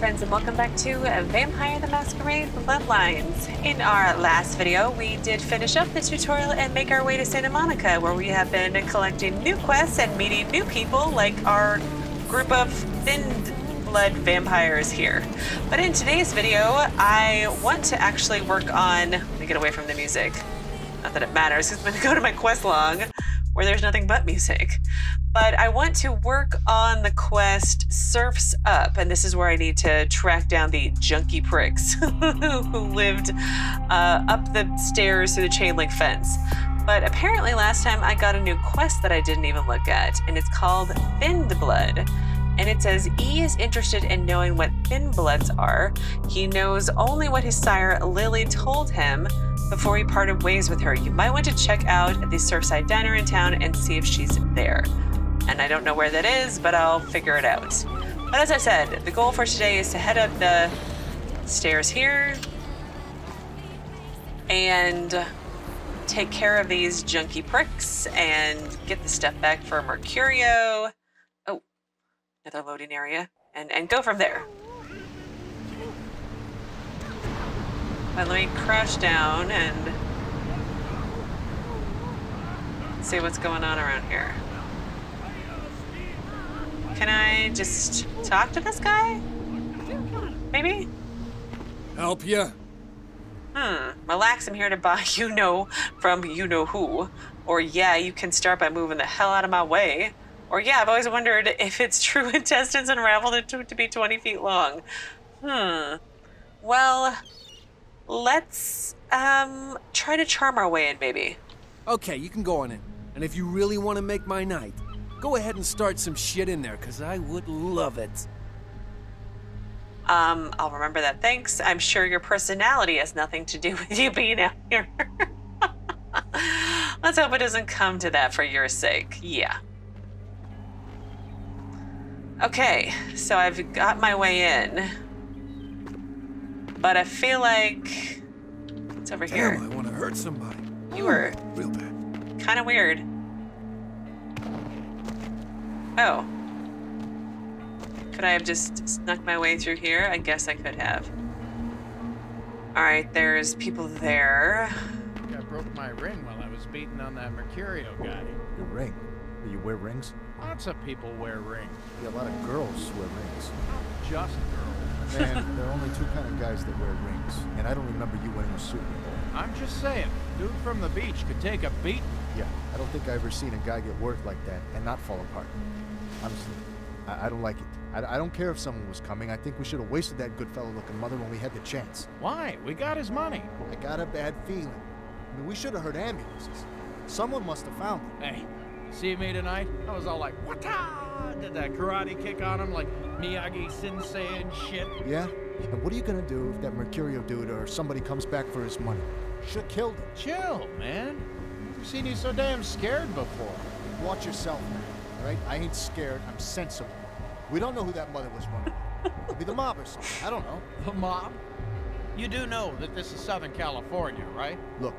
friends, and welcome back to Vampire the Masquerade Bloodlines. In our last video, we did finish up the tutorial and make our way to Santa Monica, where we have been collecting new quests and meeting new people like our group of thin blood vampires here. But in today's video, I want to actually work on... Let me get away from the music. Not that it matters, because I'm going to go to my quest log, where there's nothing but music. But I want to work on the quest Surf's Up, and this is where I need to track down the junkie pricks who lived up the stairs through the chain link fence. But apparently last time I got a new quest that I didn't even look at, and it's called Thin Blood. And it says, E is interested in knowing what Thin Bloods are. He knows only what his sire Lily told him before he parted ways with her. You might want to check out the Surfside Diner in town and see if she's there. And I don't know where that is, but I'll figure it out. But as I said, the goal for today is to head up the stairs here and take care of these junkie pricks and get the stuff back for Mercurio. Oh, another loading area. And go from there. But let me crouch down and see what's going on around here. Can I just talk to this guy? Maybe? Help you? Relax, I'm here to buy you-know from you-know-who. Or yeah, you can start by moving the hell out of my way. Or yeah, I've always wondered if it's true intestines unraveled to be 20 feet long. Well... Let's try to charm our way in, maybe. Okay, you can go on in. And if you really want to make my night, go ahead and start some shit in there, because I would love it. I'll remember that, thanks. I'm sure your personality has nothing to do with you being out here. Let's hope it doesn't come to that for your sake. Yeah. Okay, so I've got my way in. But I feel like it's over here. Damn, I want to hurt somebody. You were real bad. Kind of weird. Oh. Could I have just snuck my way through here? I guess I could have. All right, there's people there. I broke my ring while I was beating on that Mercurio guy. Your ring? Do you wear rings? Lots of people wear rings. Yeah, a lot of girls wear rings. Not just girls. Man, there are only two kind of guys that wear rings, and I don't remember you wearing a suit before. I'm just saying, dude from the beach could take a beat. Yeah, I don't think I ever seen a guy get worked like that and not fall apart. Honestly, I don't like it. I don't care if someone was coming. I think we should have wasted that good fellow-looking mother when we had the chance. Why? We got his money. I got a bad feeling. I mean, we should have heard ambulances. Someone must have found him. Hey, see me tonight? I was all like, what-ah! Did that karate kick on him like Miyagi Sensei and shit. Yeah? And what are you gonna do if that Mercurio dude or somebody comes back for his money? Should killed him. Chill, man. I've seen you so damn scared before. Watch yourself, man. Alright? I ain't scared. I'm sensible. We don't know who that mother was running. Maybe the mob or something. I don't know. The mob? You do know that this is Southern California, right? Look,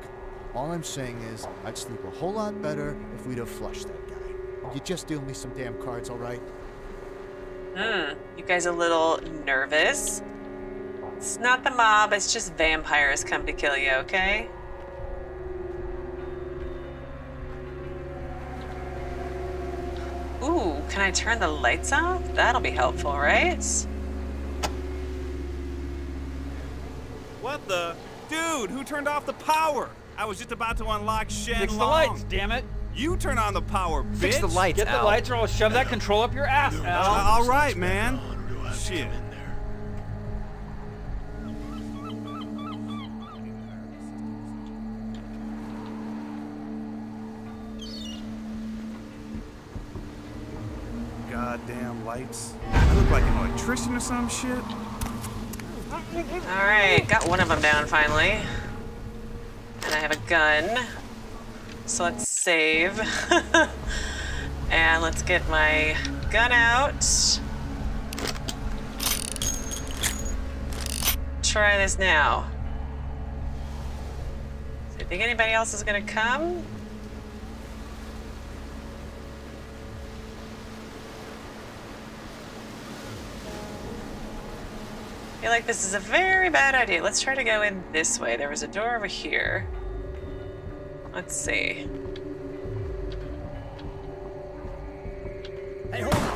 all I'm saying is I'd sleep a whole lot better if we'd have flushed that guy. You just deal me some damn cards, all right? You guys a little nervous? It's not the mob, it's just vampires come to kill you, okay? Ooh, can I turn the lights off? That'll be helpful, right? What the? Dude, who turned off the power? I was just about to unlock Shen Fix the lights, damn it. You turn on the power, bitch! Fix the lights, Get Al. The lights or I'll shove that control up your ass, Al. All right, man. Shit. Goddamn lights. I look like an electrician or some shit. All right, got one of them down finally. And I have a gun. So let's save and let's get my gun out. Try this now. Do you think anybody else is going to come? I feel like this is a very bad idea. Let's try to go in this way. There was a door over here. Let's see.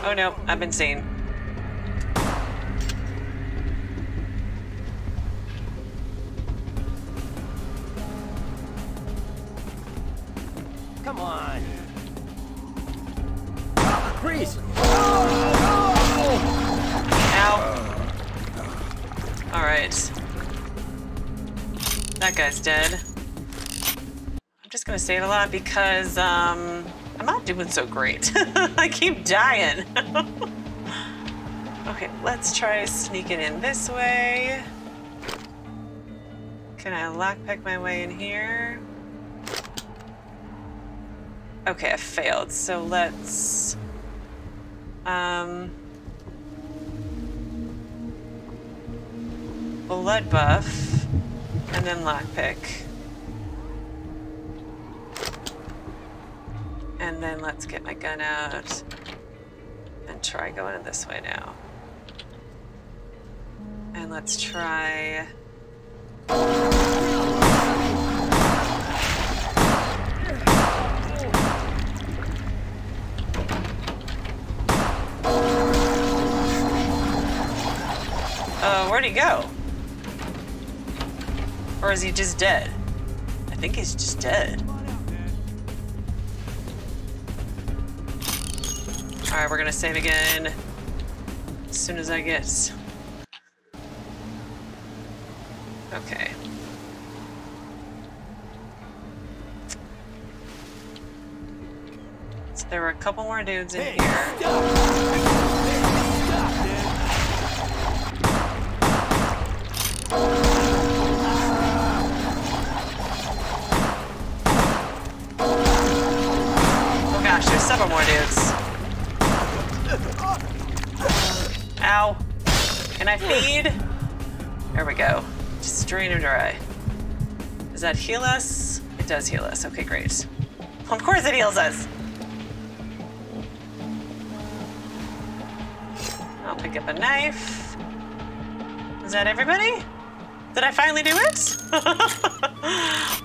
Oh no, I've been seen. Come on. Freeze! Ow. Alright. That guy's dead. I'm just gonna save a lot because, I'm not doing so great. I keep dying. Okay, let's try sneaking in this way. Can I lockpick my way in here? Okay, I failed. So let's... blood buff, and then lockpick. And then let's get my gun out and try going this way now. And let's try... where'd he go? Or is he just dead? I think he's just dead. All right, we're gonna save again as soon as I get. Okay. So there were a couple more dudes in here. Oh gosh, there's several more dudes. Ow. Can I feed? There we go. Just drain him dry. Does that heal us? It does heal us. Okay, great. Of course it heals us. I'll pick up a knife. Is that everybody? Did I finally do it?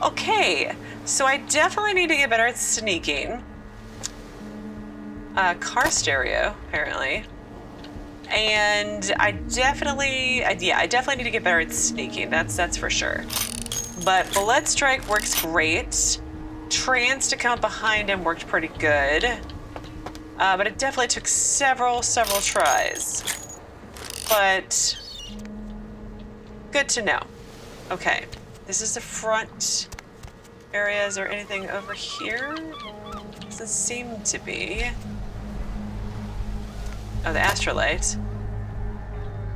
Okay. So I definitely need to get better at sneaking. Car stereo, apparently. And I definitely need to get better at sneaking. That's for sure. But Blood Strike works great. Trance to come up behind him worked pretty good. But it definitely took several tries. But good to know. Okay, this is the front area. Is there anything over here? Doesn't seem to be. Oh, the Astrolite.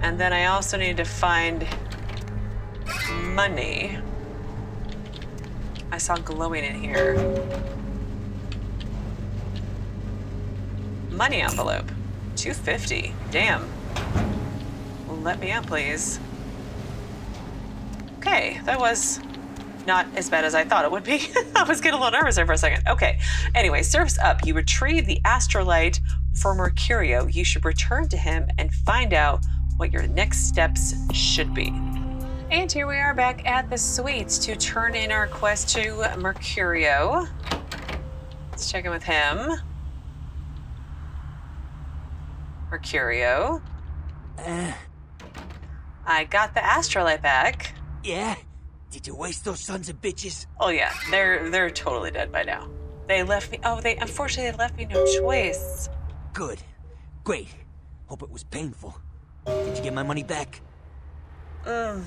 And then I also need to find money. I saw glowing in here. Money envelope. $2.50. Damn. Let me out, please. Okay, that was not as bad as I thought it would be. I was getting a little nervous there for a second. Okay, anyway, surf's up. You retrieve the Astrolite for Mercurio. You should return to him and find out what your next steps should be. And here we are back at the suites to turn in our quest to Mercurio. Let's check in with him. Mercurio. I got the Astrolite back. Yeah. Did you waste those sons of bitches? Oh yeah, they're totally dead by now. They left me. Oh, unfortunately they left me no choice. Good, great. Hope it was painful. Did you get my money back? Yeah,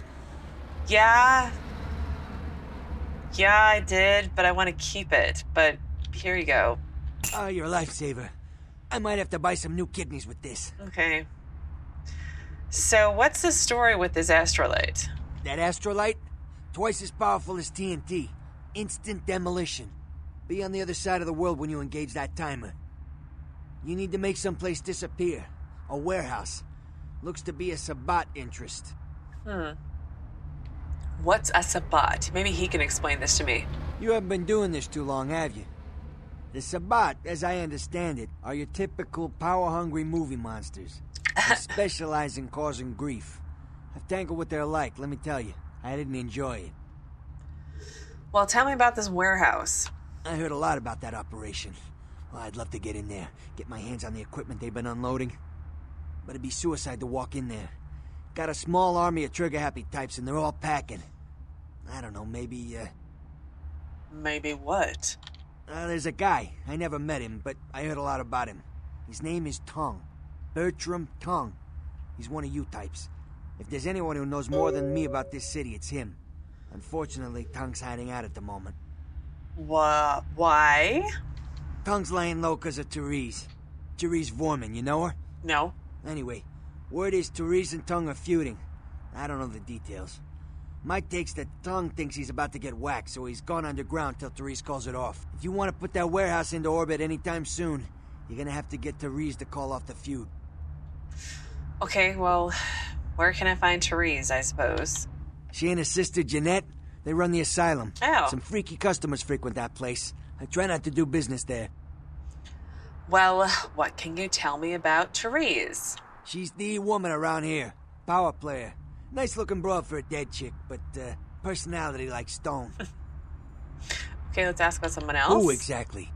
I did, but I want to keep it. But here you go. Oh, you're a lifesaver. I might have to buy some new kidneys with this. Okay. So what's the story with this Astrolite? That Astrolite? Twice as powerful as TNT. Instant demolition. Be on the other side of the world when you engage that timer. You need to make someplace disappear. A warehouse. Looks to be a Sabbat interest. What's a Sabbat? Maybe he can explain this to me. You haven't been doing this too long, have you? The Sabbat, as I understand it, are your typical power-hungry movie monsters. They specialize in causing grief. I've tangled with their like, let me tell you. I didn't enjoy it. Well, tell me about this warehouse. I heard a lot about that operation. Well, I'd love to get in there, get my hands on the equipment they've been unloading. But it'd be suicide to walk in there. Got a small army of trigger-happy types, and they're all packing. I don't know, maybe, Maybe what? There's a guy. I never met him, but I heard a lot about him. His name is Tung. Bertram Tung. He's one of you types. If there's anyone who knows more than me about this city, it's him. Unfortunately, Tung's hiding out at the moment. Why? Tung's laying low because of Therese. Therese Voerman, you know her? No. Anyway, word is Therese and Tung are feuding. I don't know the details. My take's that Tung thinks he's about to get whacked, so he's gone underground till Therese calls it off. If you want to put that warehouse into orbit anytime soon, you're gonna have to get Therese to call off the feud. Okay, well, where can I find Therese, I suppose? She and her sister, Jeanette, they run the asylum. Oh. Some freaky customers frequent that place. I try not to do business there. Well, what can you tell me about Therese? She's the woman around here. Power player. Nice-looking broad for a dead chick, but personality like stone. Okay, let's ask about someone else. Who exactly?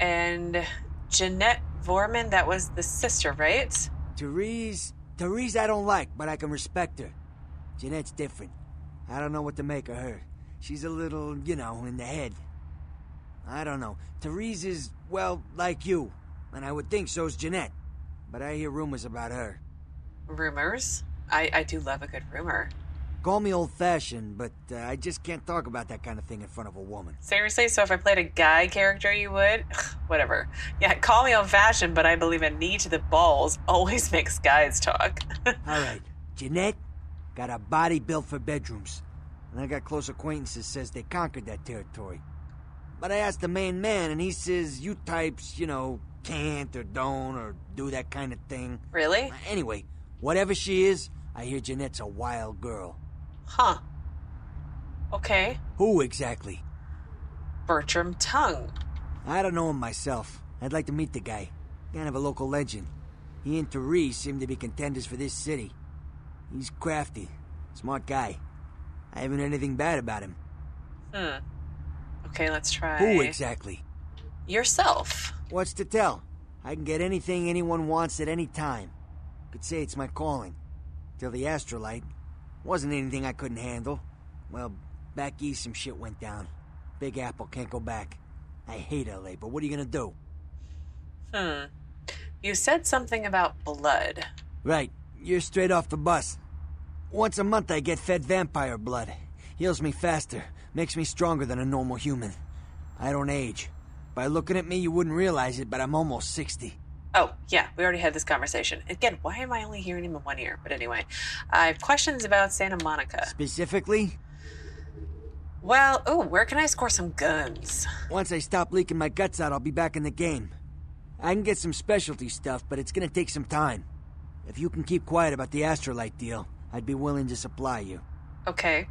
And Jeanette Voerman, that was the sister, right? Therese I don't like, but I can respect her. Jeanette's different. I don't know what to make of her. She's a little, you know, in the head. I don't know. Therese is, well, like you. And I would think so's Jeanette. But I hear rumors about her. Rumors? I do love a good rumor. Call me old-fashioned, but I just can't talk about that kind of thing in front of a woman. Seriously? So if I played a guy character, you would? Whatever. Yeah, call me old-fashioned, but I believe a knee to the balls always makes guys talk. All right. Jeanette got a body built for bedrooms. And I got close acquaintances says they conquered that territory. But I asked the main man, and he says you types, you know, can't or don't or do that kind of thing. Really? Anyway, whatever she is, I hear Jeanette's a wild girl. Huh. Okay. Who exactly? Bertram Tung. I don't know him myself. I'd like to meet the guy. Kind of a local legend. He and Therese seem to be contenders for this city. He's crafty. Smart guy. I haven't heard anything bad about him. Hmm. Okay, let's try... Who exactly? Yourself. What's to tell? I can get anything anyone wants at any time. Could say it's my calling. Till the Astrolite. Wasn't anything I couldn't handle. Well, back east some shit went down. Big Apple, can't go back. I hate L.A., but what are you gonna do? You said something about blood. Right. You're straight off the bus. Once a month I get fed vampire blood. Heals me faster. Makes me stronger than a normal human. I don't age. By looking at me, you wouldn't realize it, but I'm almost 60. Oh, yeah, we already had this conversation. Again, why am I only hearing him in one ear? But anyway, I have questions about Santa Monica. Specifically? Well, ooh, where can I score some guns? Once I stop leaking my guts out, I'll be back in the game. I can get some specialty stuff, but it's gonna take some time. If you can keep quiet about the Astrolite deal, I'd be willing to supply you. Okay.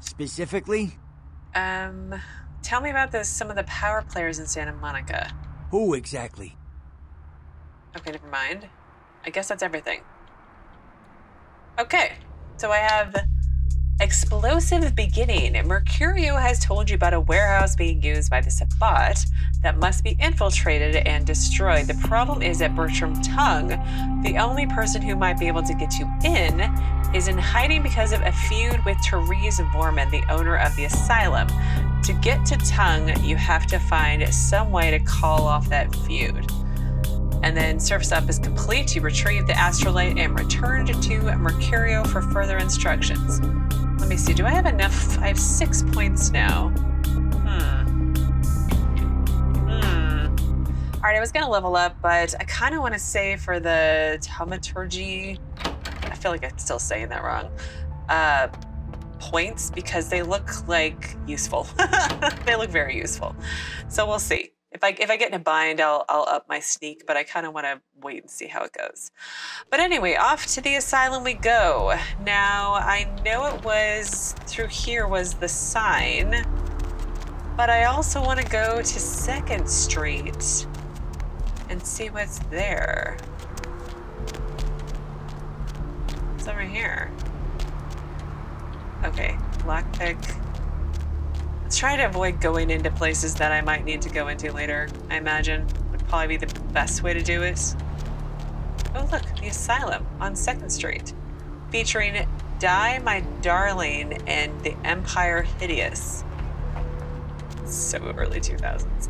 Specifically? Tell me about some of the power players in Santa Monica. Who exactly? Okay, never mind. I guess that's everything. Okay, so I have explosive beginning. Mercurio has told you about a warehouse being used by the Sabbat that must be infiltrated and destroyed. The problem is that Bertram Tung, the only person who might be able to get you in, is in hiding because of a feud with Therese Voerman, the owner of the asylum. To get to Tung, you have to find some way to call off that feud. And then Surf's Up is complete. You retrieve the Astrolite and returned to Mercurio for further instructions. Let me see. Do I have enough? I have 6 points now. All right, I was going to level up, but I kind of want to save for the Thaumaturgy. I feel like I'm still saying that wrong. Points, because they look like useful. They look very useful. So we'll see. If I get in a bind, I'll up my sneak, but I kind of want to wait and see how it goes. But anyway, off to the asylum we go. Now, I know it was through here was the sign, but I also want to go to 2nd Street and see what's there. It's over here. Okay, lockpick. Let's try to avoid going into places that I might need to go into later, I imagine. Would probably be the best way to do it. Oh look, the Asylum on 2nd Street. Featuring Die My Darling and The Empire Hideous. So early 2000s.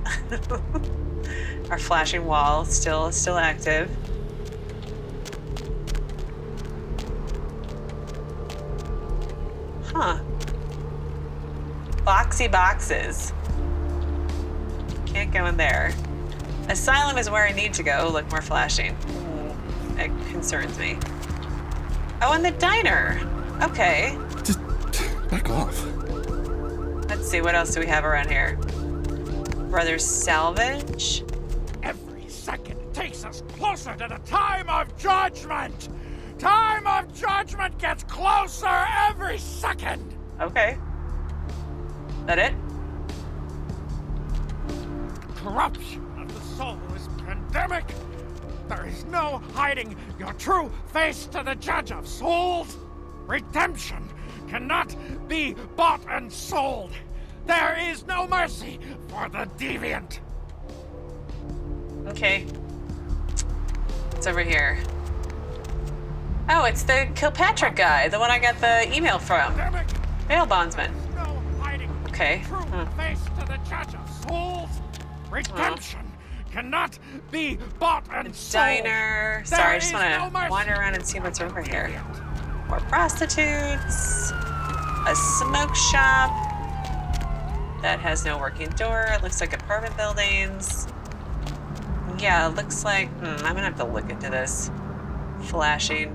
Our flashing wall still active. Huh. Boxy boxes. Can't go in there. Asylum is where I need to go. Look, more flashing. It concerns me. Oh, and the diner. Okay. Just back off. Let's see, what else do we have around here? Brothers Salvage? Every second takes us closer to the time of judgment! Time of judgment gets closer every second! Okay. That it? Corruption of the soul is pandemic. There is no hiding your true face to the judge of souls. Redemption cannot be bought and sold. There is no mercy for the deviant. Okay. It's over here. Oh, it's the Kilpatrick guy, the one I got the email from. Bail bondsman. No hiding. Okay. True face to the judge of souls. Redemption cannot be bought and sold. Diner. Sorry, I just want to wander around and see what's over here. More prostitutes. A smoke shop that has no working door. It looks like apartment buildings. Yeah, it looks like. I'm gonna have to look into this. Flashing.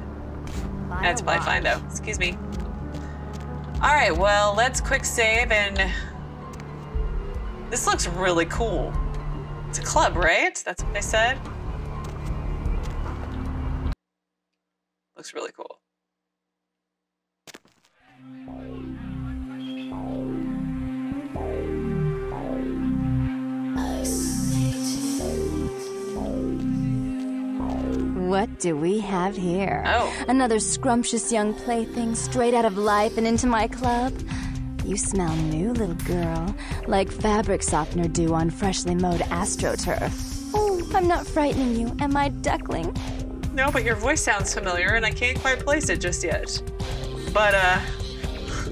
That's probably fine though. Excuse me. All right, well, let's quick save and. This looks really cool. It's a club, right? That's what they said. Looks really cool. What do we have here? Oh. Another scrumptious young plaything straight out of life and into my club? You smell new, little girl. Like fabric softener dew on freshly mowed AstroTurf. Oh, I'm not frightening you, am I, duckling? No, but your voice sounds familiar and I can't quite place it just yet. But,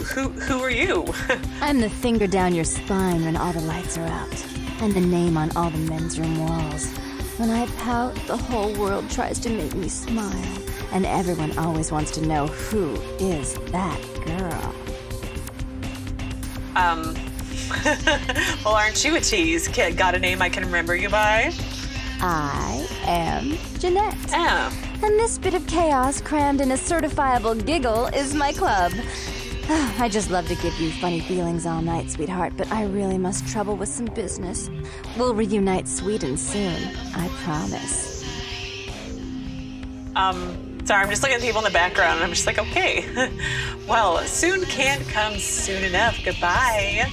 who are you? I'm the finger down your spine when all the lights are out. And the name on all the men's room walls. When I pout, the whole world tries to make me smile, and everyone always wants to know who is that girl. Well, aren't you a tease? Got a name I can remember you by? I am Jeanette. Oh. And this bit of chaos crammed in a certifiable giggle is my club. I just love to give you funny feelings all night, sweetheart, but I really must trouble with some business. We'll reunite Sweden soon, I promise. Sorry, I'm just looking at people in the background, and I'm just like, okay. Well, soon can't come soon enough. Goodbye.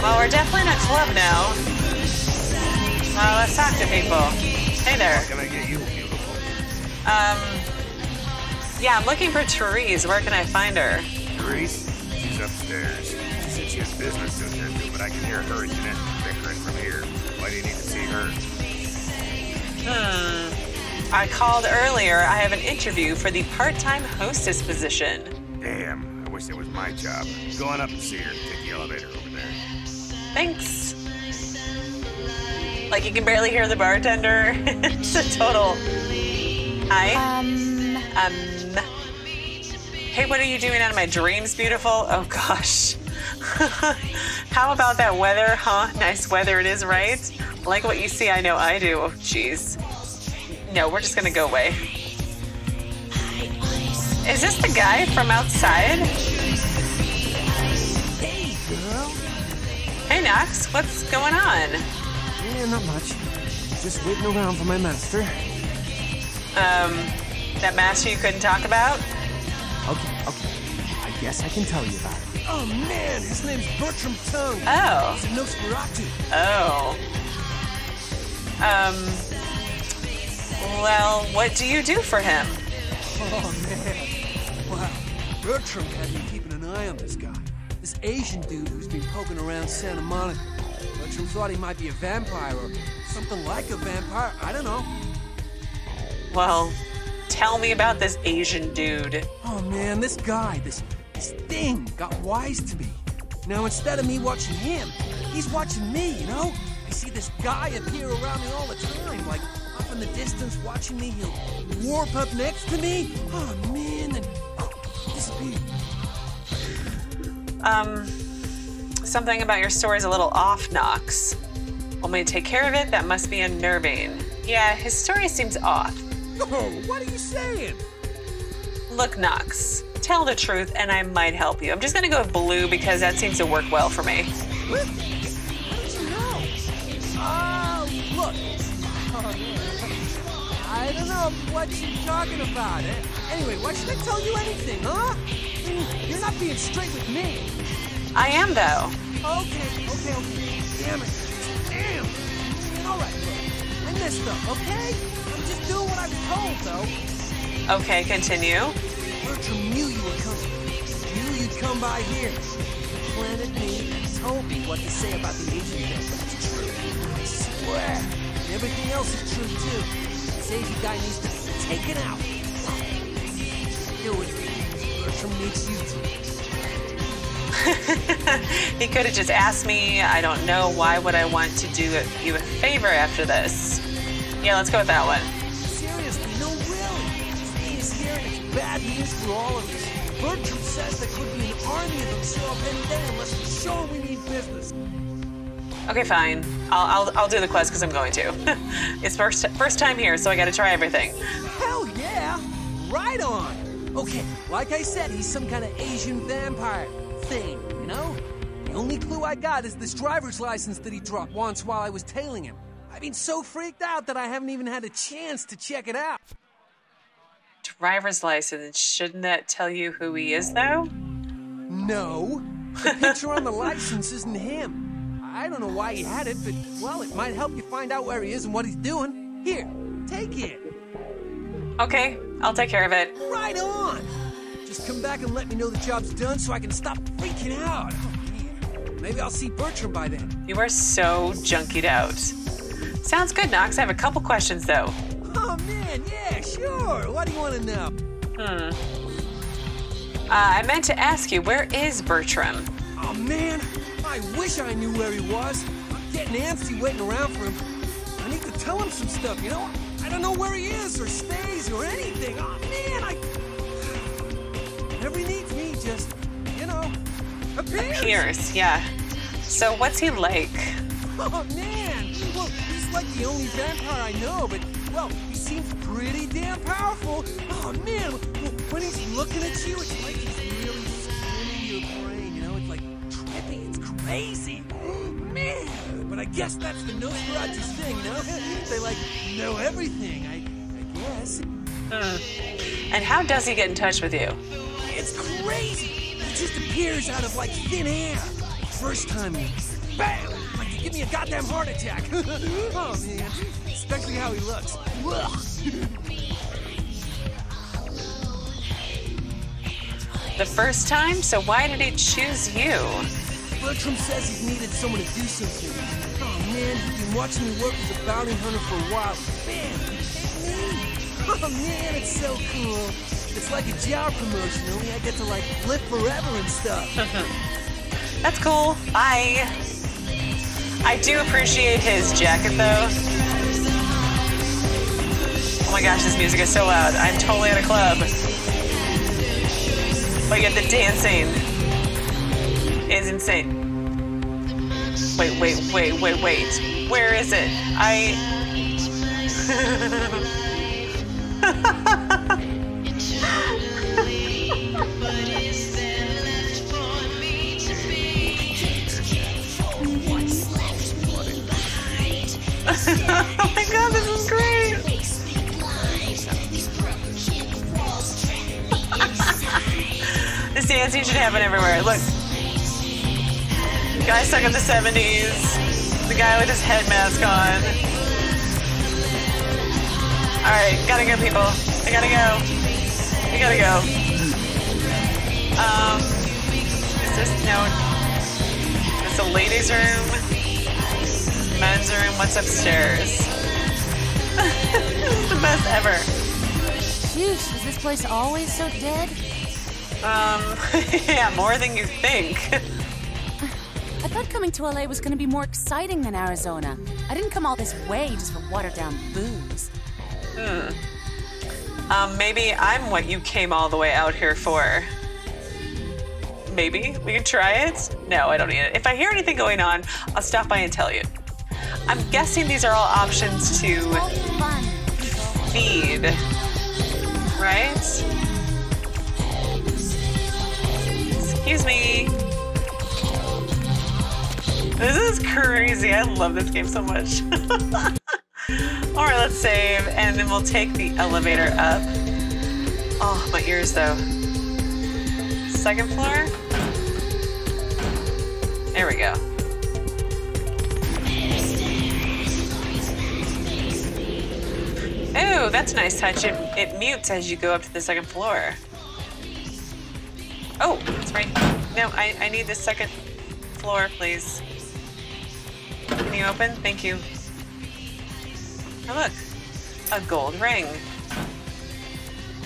Well, we're definitely in a club now. Well, let's talk to people. Hey there. How can I get you, beautiful? Yeah, I'm looking for Therese. Where can I find her? Therese? She's upstairs. She said she has business to attend to, but I can hear her and Jeanette bickering from here. Why do you need to see her? I called earlier. I have an interview for the part-time hostess position. Damn. I wish it was my job. Go on up and see her. Take the elevator over there. Thanks. Like, you can barely hear the bartender. It's a total. Hi. Hey, what are you doing out of my dreams, beautiful? Oh, gosh. How about that weather, huh? Nice weather it is, right? Like what you see, I know I do. Oh, jeez. No, we're just going to go away. Is this the guy from outside? Hey, Knox, what's going on? Yeah, not much. Just waiting around for my master. That master you couldn't talk about? Okay. I guess I can tell you about it. Oh, man, his name's Bertram Tung. Oh. He's a Nosferatu. Oh. Well, what do you do for him? Oh, man. Wow. Bertram had been keeping an eye on this guy. This Asian dude who's been poking around Santa Monica. Bertram thought he might be a vampire or something like a vampire. I don't know. Well, tell me about this Asian dude. Oh, man, this guy, this thing got wise to me. Now, instead of me watching him, he's watching me, you know? I see this guy appear around me all the time, like up in the distance watching me. He'll warp up next to me. Oh, man, and disappear. Something about your story's a little off, Knox. Want me to take care of it? That must be unnerving. Yeah, his story seems off. Oh, what are you saying? Look, Knox, tell the truth and I might help you. I'm just gonna go with blue because that seems to work well for me. What? Look, I don't know what you're talking about. Anyway, why should I tell you anything, huh? I mean, you're not being straight with me. I am, though. Okay. Damn it. Damn. All right, look, I messed up, okay? I'm just doing what I was told, though. Okay, continue. Bertram knew you were coming. Knew you'd come by here. Planted me and told me what to say about the Asian guest. That's true. I swear. And everything else is true, too. This Asian guy needs to be taken out. Deal with me. Bertram needs you to. He could have just asked me. I don't know. Why would I want to do you a favor after this? Yeah, let's go with that one. Seriously, no really. He's here and it's bad news for all of us. Bertram says there could be an army of them show up any day unless we show we mean business. Okay, fine. I'll do the quest because I'm going to. It's first time here, so I got to try everything. Hell yeah! Right on. Okay, like I said, he's some kind of Asian vampire thing, you know. The only clue I got is this driver's license that he dropped once while I was tailing him. I've been so freaked out that I haven't even had a chance to check it out. Driver's license. Shouldn't that tell you who he is, though? No. The picture on the license isn't him. I don't know why he had it, but, well, it might help you find out where he is and what he's doing. Here, take it. Okay, I'll take care of it. Right on! Just come back and let me know the job's done so I can stop freaking out. Oh, man. Maybe I'll see Bertram by then. You are so junkied out. Sounds good, Knox. I have a couple questions, though. Oh, man, yeah, sure. What do you want to know? I meant to ask you, where is Bertram? Oh, man. I wish I knew where he was. I'm getting antsy waiting around for him. I need to tell him some stuff, you know? I don't know where he is or stays or anything. Oh, man, whenever he needs me, just, you know, appears, yeah. So what's he like? Oh, man. Well, he's like the only vampire I know, but, well, he seems pretty damn powerful. Oh, man, when he's looking at you, it's like he's really spinning your brain, you know? It's like trippy. Crazy, man! But I guess that's the Nosferatu's thing, no? They, like, know everything, I guess. And how does he get in touch with you? It's crazy! He just appears out of, like, thin air. First time, bam! Like, give me a goddamn heart attack. Oh, man. Especially how he looks. The first time? So why did he choose you? Bertram says he's needed someone to do something. Oh, man, he's been watching me work as a bounty hunter for a while. Bam! Oh, man, it's so cool. It's like a job promotion, only I get to, like, live forever and stuff. That's cool. I do appreciate his jacket, though. Oh, my gosh, this music is so loud. I'm totally at a club. But you get the dancing. Is insane. Wait. Where is it? Oh my god, this is great! dance you should have it everywhere. Look. Guy stuck in the 70s. The guy with his head mask on. Alright, gotta go, people. I gotta go. We gotta go. Is this no? It's a ladies' room. Men's room. What's upstairs? This is the best ever. Sheesh, is this place always so dead? Yeah, more than you think. I thought coming to LA was going to be more exciting than Arizona. I didn't come all this way just for watered-down booze. Maybe I'm what you came all the way out here for. Maybe we could try it. No, I don't need it. If I hear anything going on, I'll stop by and tell you. I'm guessing these are all options to feed, right? Excuse me. This is crazy. I love this game so much. All right, let's save, and then we'll take the elevator up. Oh, my ears, though. Second floor. There we go. Oh, that's a nice touch. It mutes as you go up to the second floor. Oh, that's right. No, I need the second floor, please. Can you open? Thank you. Oh, look. A gold ring.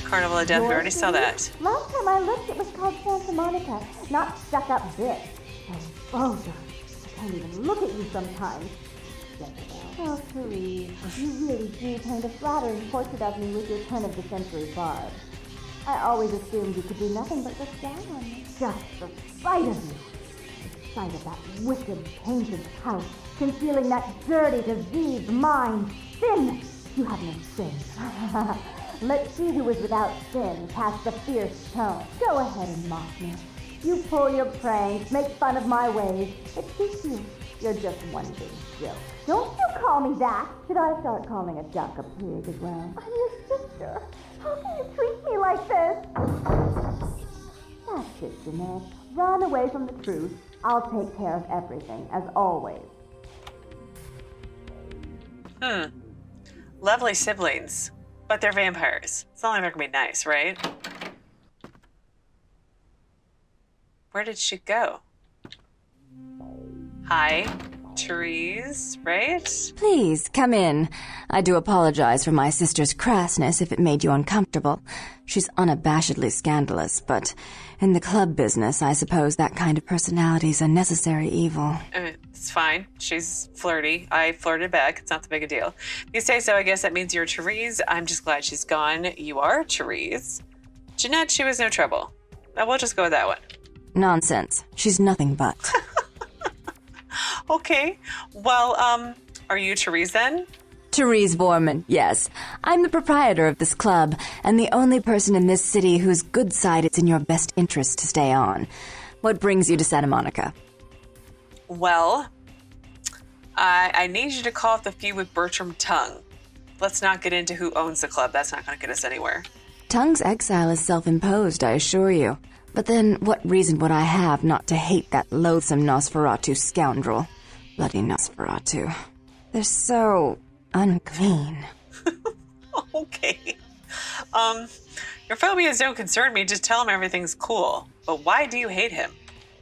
Carnival of Death. We already saw that. Last time I looked, it was called Santa Monica, not stuck up this. Oh, God. I can't even look at you sometimes. Oh, Therese, you really do paint a flattering portrait of me with your turn-of-the-century barb. I always assumed you could do nothing but look down on me. Just the sight of you. The sight of that wicked, painted house, concealing that dirty, diseased mind. Sin! You have no sin. Let she who is without sin cast a fierce stone. Go ahead and mock me. You pull your pranks, make fun of my ways. But see you, you're just one big joke. Don't you call me that. Should I start calling a duck a pig as well? I'm your sister. How can you treat me like this? That's it, Jeanette. Run away from the truth. I'll take care of everything, as always. Lovely siblings. But they're vampires. It's not like they're gonna be nice, right? Where did she go? Hi. Therese, right? Please, come in. I do apologize for my sister's crassness if it made you uncomfortable. She's unabashedly scandalous, but in the club business, I suppose that kind of personality's a necessary evil. It's fine. She's flirty. I flirted back. It's not the big a deal. If you say so, I guess that means you're Therese. I'm just glad she's gone. You are Therese. Jeanette, she was no trouble. We'll just go with that one. Nonsense. She's nothing but... Okay, well, are you Therese then? Therese Voerman, yes. I'm the proprietor of this club, and the only person in this city whose good side it's in your best interest to stay on. What brings you to Santa Monica? Well, I need you to call off the feud with Bertram Tung. Let's not get into who owns the club. That's not going to get us anywhere. Tung's exile is self-imposed, I assure you. But then, what reason would I have not to hate that loathsome Nosferatu scoundrel? Bloody Nosferatu. They're so... unclean. Okay. Your phobias don't concern me. Just tell him everything's cool. But why do you hate him?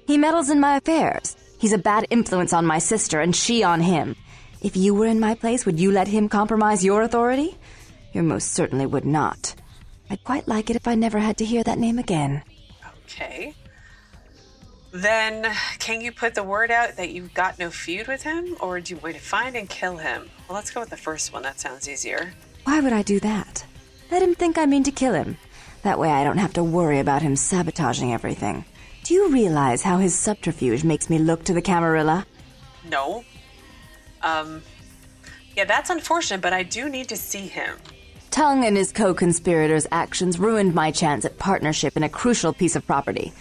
He meddles in my affairs. He's a bad influence on my sister, and she on him. If you were in my place, would you let him compromise your authority? You most certainly would not. I'd quite like it if I never had to hear that name again. Okay. Then, can you put the word out that you've got no feud with him, or do you want to find and kill him? Well, let's go with the first one. That sounds easier. Why would I do that? Let him think I mean to kill him. That way I don't have to worry about him sabotaging everything. Do you realize how his subterfuge makes me look to the Camarilla? No. Yeah, that's unfortunate, but I do need to see him. Tung and his co-conspirators' actions ruined my chance at partnership in a crucial piece of property.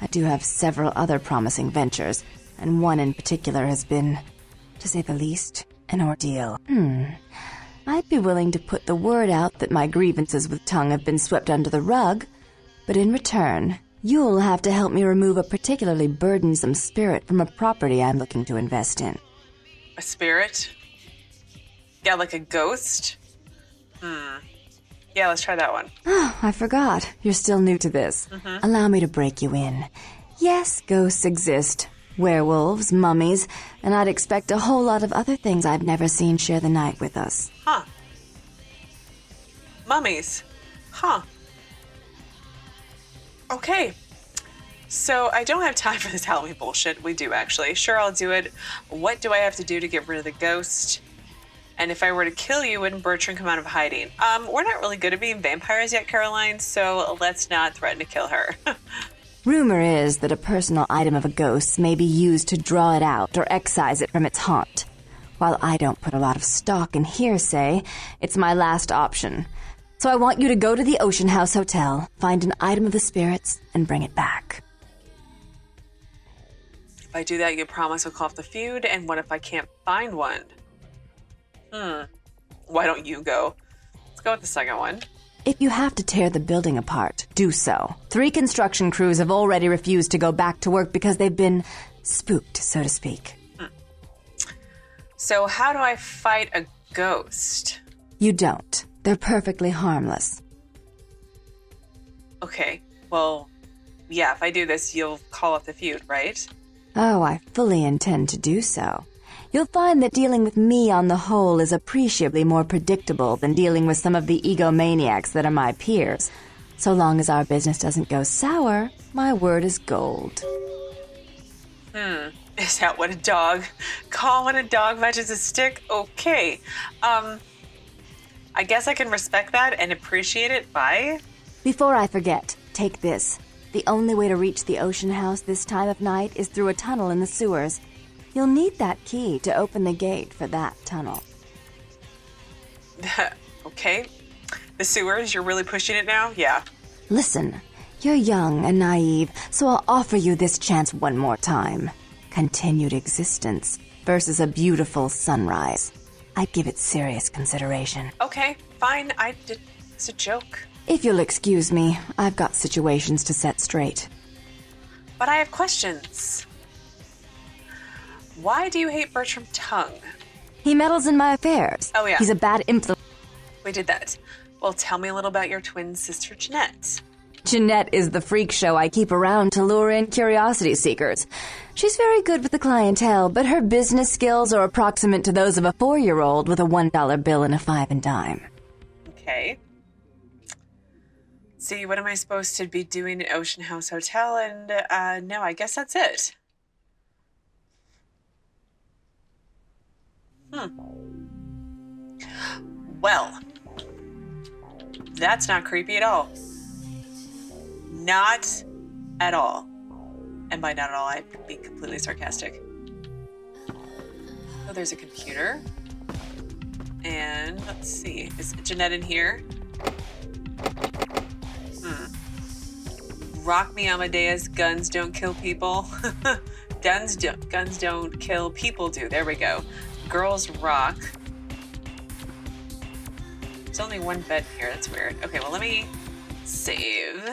I do have several other promising ventures, and one in particular has been, to say the least, an ordeal. I'd be willing to put the word out that my grievances with Tung have been swept under the rug, but in return, You'll have to help me remove a particularly burdensome spirit from a property I'm looking to invest in. A spirit? Yeah, like a ghost? Yeah, let's try that one. Oh, I forgot. You're still new to this. Allow me to break you in. Yes, ghosts exist. Werewolves, mummies, and I'd expect a whole lot of other things I've never seen share the night with us. Huh. Mummies. Huh. Okay. So I don't have time for this Halloween bullshit. We do, actually. Sure, I'll do it. What do I have to do to get rid of the ghost? And if I were to kill you, wouldn't Bertram come out of hiding? We're not really good at being vampires yet, Caroline, so let's not threaten to kill her. Rumor is that a personal item of a ghost may be used to draw it out or excise it from its haunt. While I don't put a lot of stock in hearsay, it's my last option. So I want you to go to the Ocean House Hotel, find an item of the spirits, and bring it back. If I do that, you promise we'll call off the feud, and what if I can't find one? Why don't you go? Let's go with the second one. If you have to tear the building apart, do so. 3 construction crews have already refused to go back to work because they've been spooked, so to speak. So how do I fight a ghost? You don't. They're perfectly harmless. Okay, well, yeah, if I do this, you'll call off the feud, right? Oh, I fully intend to do so. You'll find that dealing with me on the whole is appreciably more predictable than dealing with some of the egomaniacs that are my peers. So long as our business doesn't go sour, my word is gold. Is that what a dog? Call when a dog matches a stick? Okay. I guess I can respect that and appreciate it. Bye. Before I forget, take this. The only way to reach the Ocean House this time of night is through a tunnel in the sewers. You'll need that key to open the gate for that tunnel. Okay. The sewers, you're really pushing it now? Yeah. Listen, you're young and naive, so I'll offer you this chance one more time. Continued existence versus a beautiful sunrise. I'd give it serious consideration. Okay, fine. It's a joke. If you'll excuse me, I've got situations to set straight. But I have questions. Why do you hate Bertram Tung? He meddles in my affairs. Oh, yeah. He's a bad influence. We did that. Well, tell me a little about your twin sister, Jeanette. Jeanette is the freak show I keep around to lure in curiosity seekers. She's very good with the clientele, but her business skills are approximate to those of a 4-year-old with a $1 bill and a 5 and dime. Okay. See, what am I supposed to be doing at Ocean House Hotel? And, no, I guess that's it. Well, that's not creepy at all. Not at all. And by not at all, I be completely sarcastic. Oh, there's a computer. And let's see, is Jeanette in here? Rock me Amadeus, guns don't kill people. Guns don't kill, people do. There we go. Girls rock. There's only one bed here. That's weird. Okay, well, let me save.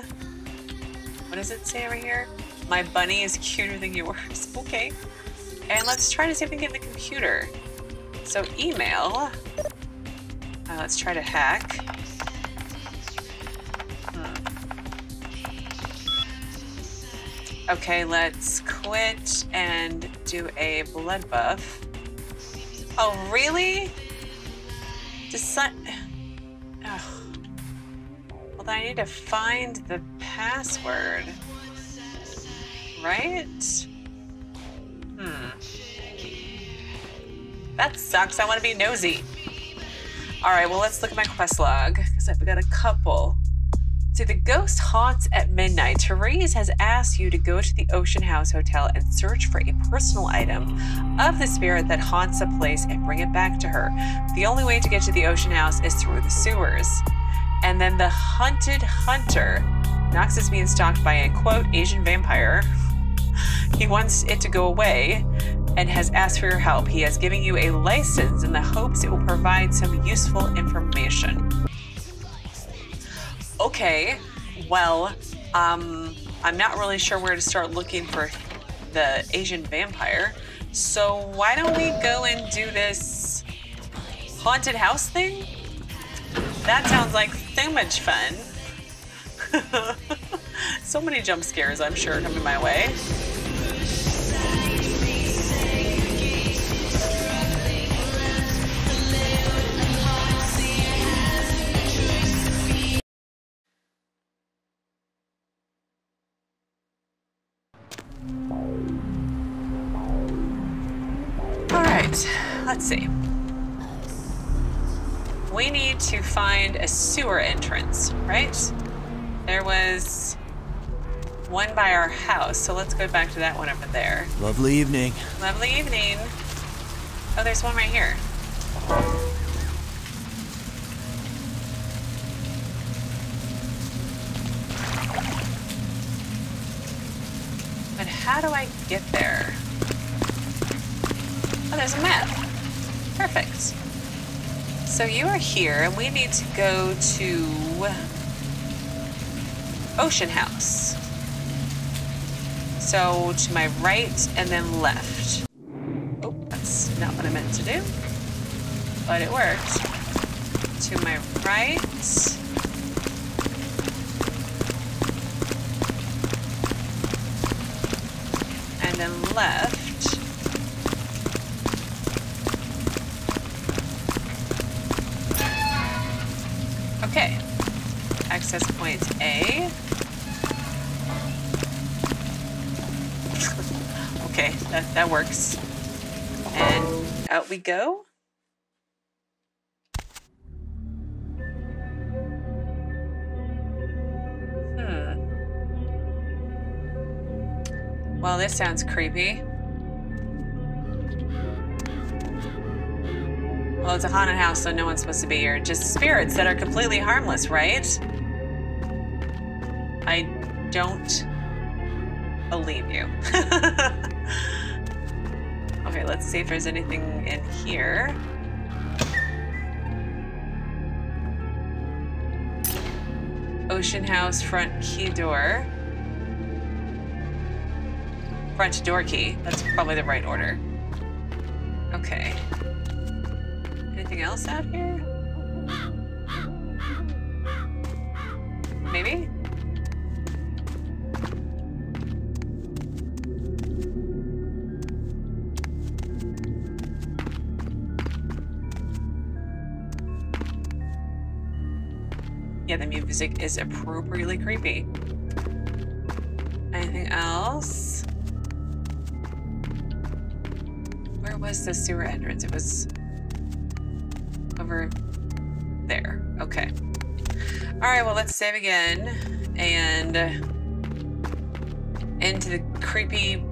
What does it say over here? My bunny is cuter than yours. Okay. And let's try to see if we can get in the computer. So email. Let's try to hack. Okay, let's quit and do a blood buff. Oh, really? Oh. Well, then I need to find the password. Right? That sucks. I want to be nosy. All right, well, let's look at my quest log, because I've got a couple. So the ghost haunts at midnight. Therese has asked you to go to the Ocean House Hotel and search for a personal item of the spirit that haunts the place and bring it back to her. The only way to get to the Ocean House is through the sewers. And then the hunted hunter. Knox is being stalked by a, quote, Asian vampire. He wants it to go away and has asked for your help. He has given you a license in the hopes it will provide some useful information. Okay, well, I'm not really sure where to start looking for the Asian vampire. So why don't we go and do this haunted house thing? That sounds like so much fun. So many jump scares, I'm sure, coming my way. Let's see. We need to find a sewer entrance, right? There was one by our house, so let's go back to that one over there. Lovely evening. Lovely evening. Oh, there's one right here. But how do I get there? Oh, there's a map. Perfect. So you are here, and we need to go to Ocean House. So to my right and then left. Oh, that's not what I meant to do, but it worked. To my right. And then left. Okay, access point A. Okay, that works. And out we go. Well, this sounds creepy. Well, it's a haunted house, so no one's supposed to be here. Just spirits that are completely harmless, right? I don't believe you. Okay, let's see if there's anything in here. Ocean House front key door. Front door key. That's probably the right order. Okay. Anything else out here? Maybe? Yeah, the music is appropriately creepy. Anything else? Where was the sewer entrance? It was over there. Okay. All right, well, let's save again and into the creepy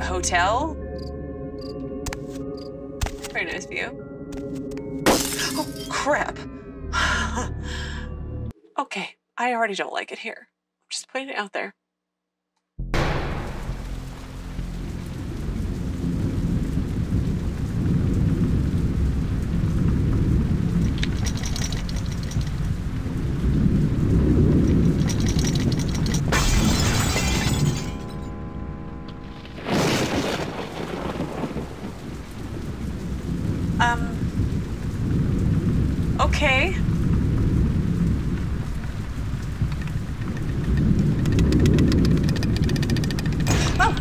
hotel. Very nice view. Oh, crap. Okay, I already don't like it here. I'm just putting it out there. Okay. Oh.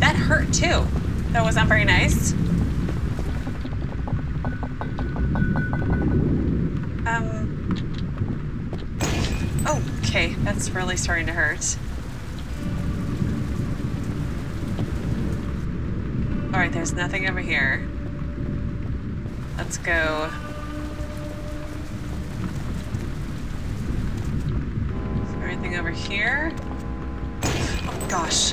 That hurt too. That was not very nice. Okay, that's really starting to hurt. Alright, there's nothing over here. Let's go. Is there anything over here? Oh gosh.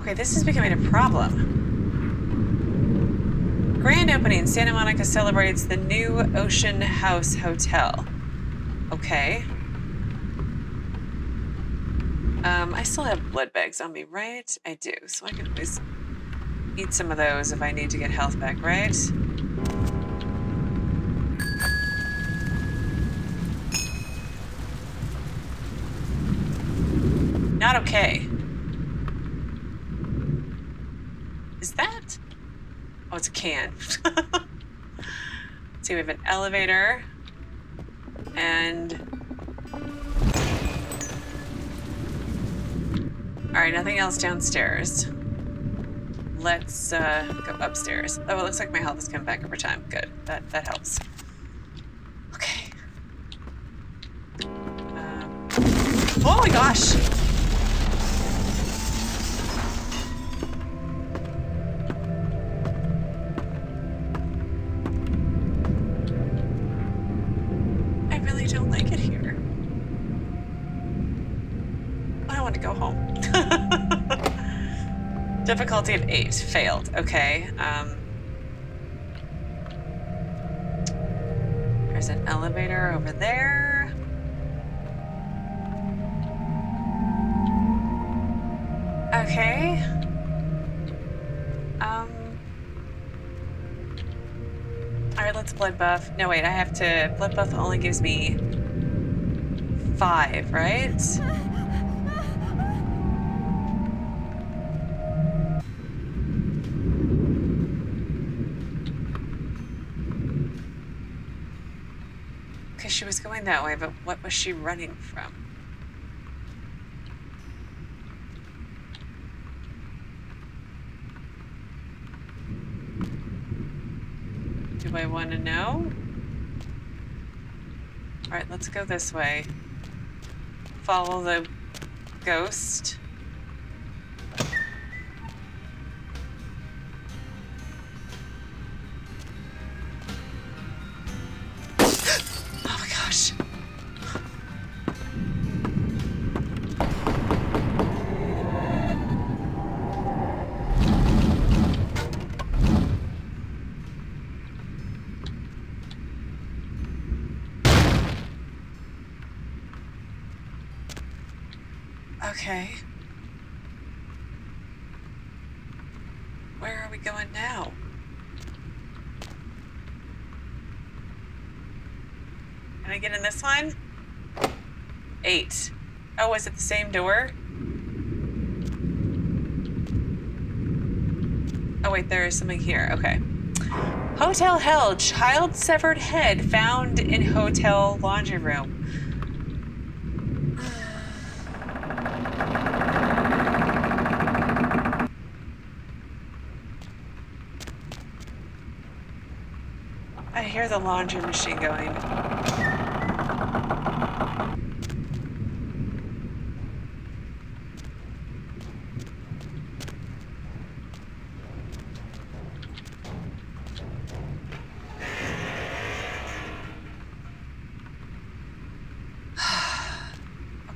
Okay, this is becoming a problem. Grand opening. Santa Monica celebrates the new Ocean House Hotel. Okay. I still have blood bags on me, right? I do, so I can always eat some of those if I need to get health back, right? Not okay. Is that? Oh, it's a can. See, we have an elevator. And... Alright, nothing else downstairs. Let's go upstairs. Oh, it looks like my health has come back over time. Good. That helps. Okay. Oh my gosh! I really don't like it here. I want to go home. Difficulty of 8. Failed. Okay. There's an elevator over there. Okay. All right, let's blood buff. No, wait, I have to, blood buff only gives me 5, right? Okay, she was going that way, but what was she running from? Do I want to know? All right, let's go this way. Follow the ghost. Oh my gosh. Okay. Where are we going now? Can I get in this one? 8. Oh, was it the same door? Oh wait, there is something here. Okay. Hotel Hell, child severed head found in hotel laundry room. I hear the laundry machine going.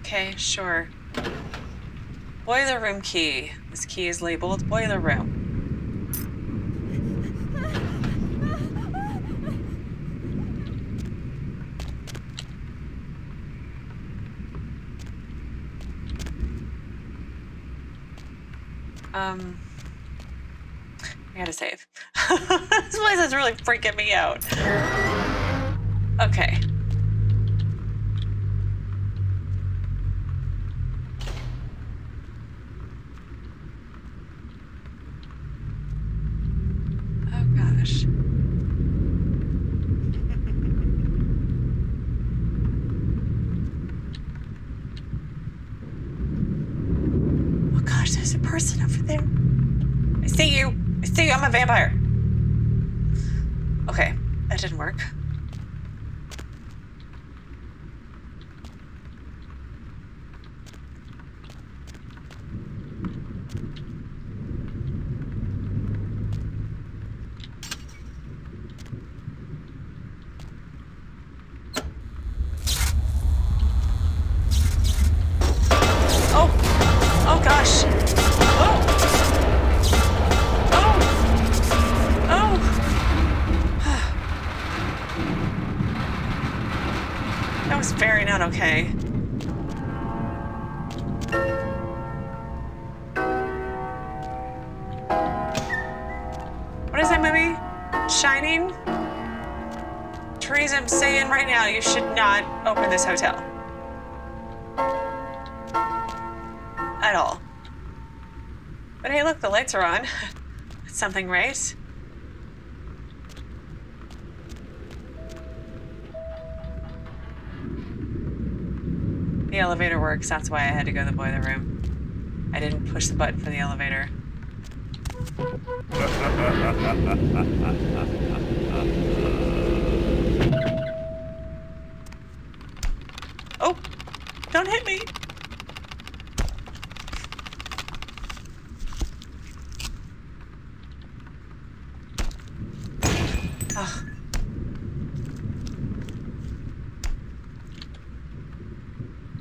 Okay, sure. Boiler room key. This key is labeled boiler room. I gotta save. This place is really freaking me out. Okay. Oh gosh. There's a person over there. I see you. I see you. I'm a vampire. Okay, that didn't work. Okay. What is that movie? Shining? Therese, I'm saying right now, you should not open this hotel. at all. But hey, look, the lights are on. That's something, right? The elevator works, that's why I had to go to the boiler room. I didn't push the button for the elevator. Oh! Don't hit me! Ugh.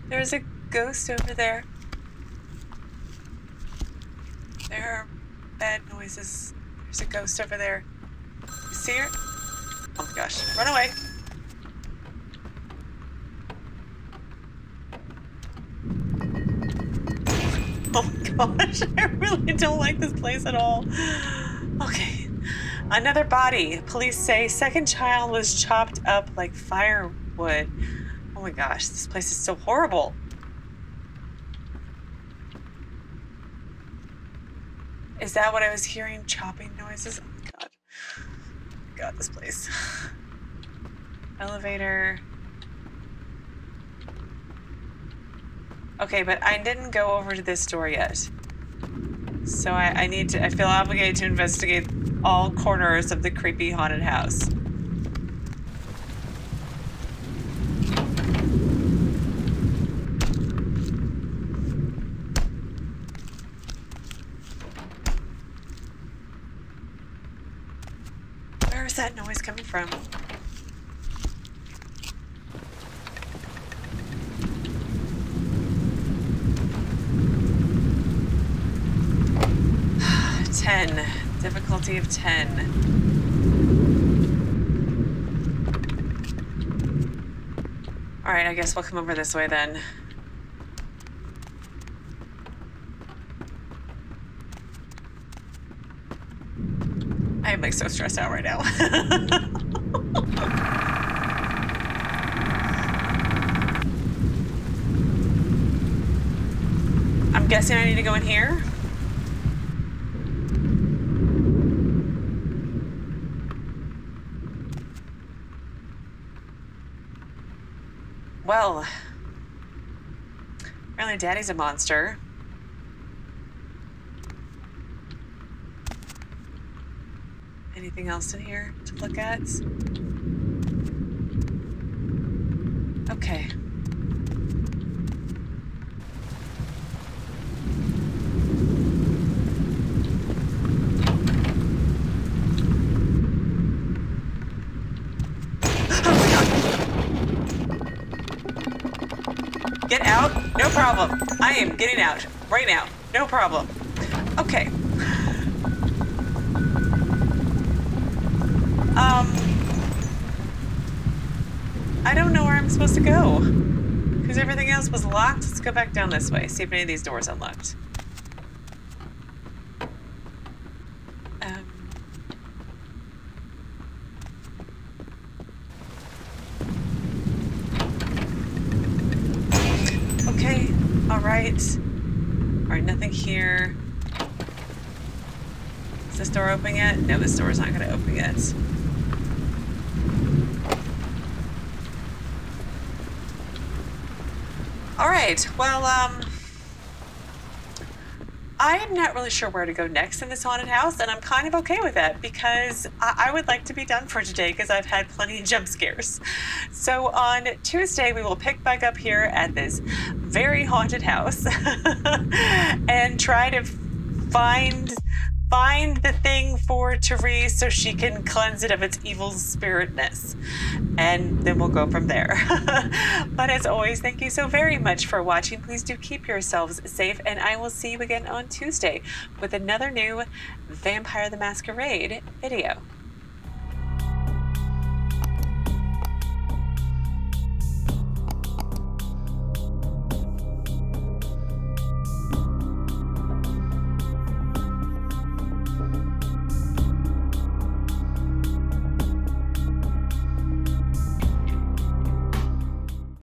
There's a ghost over there. There are bad noises. There's a ghost over there. You see her? Oh my gosh. Run away. Oh my gosh. I really don't like this place at all. Okay. Another body. Police say second child was chopped up like firewood. Oh my gosh, this place is so horrible. Is that what I was hearing? Chopping noises? Oh my god. God, this place. Elevator. Okay, but I didn't go over to this door yet. So I need to, I feel obligated to investigate all corners of the creepy haunted house. Where's that noise coming from? Ten. Difficulty of 10. All right, I guess we'll come over this way then. I'm like so stressed out right now. I'm guessing I need to go in here. Well, apparently Daddy's a monster. Anything else in here to look at? Okay. Oh my God. Get out, no problem. I am getting out right now, no problem. Okay. I don't know where I'm supposed to go because everything else was locked. Let's go back down this way, see if any of these doors unlocked. Okay, all right, nothing here. Is this door open yet? No, this door is not going to open yet. Alright, well, I'm not really sure where to go next in this haunted house, and I'm kind of okay with that because I would like to be done for today because I've had plenty of jump scares. So on Tuesday, we will pick back up here at this very haunted house and try to find the thing for Therese so she can cleanse it of its evil spiritness. And then we'll go from there. But as always, thank you so very much for watching. Please do keep yourselves safe, and I will see you again on Tuesday with another new Vampire the Masquerade video.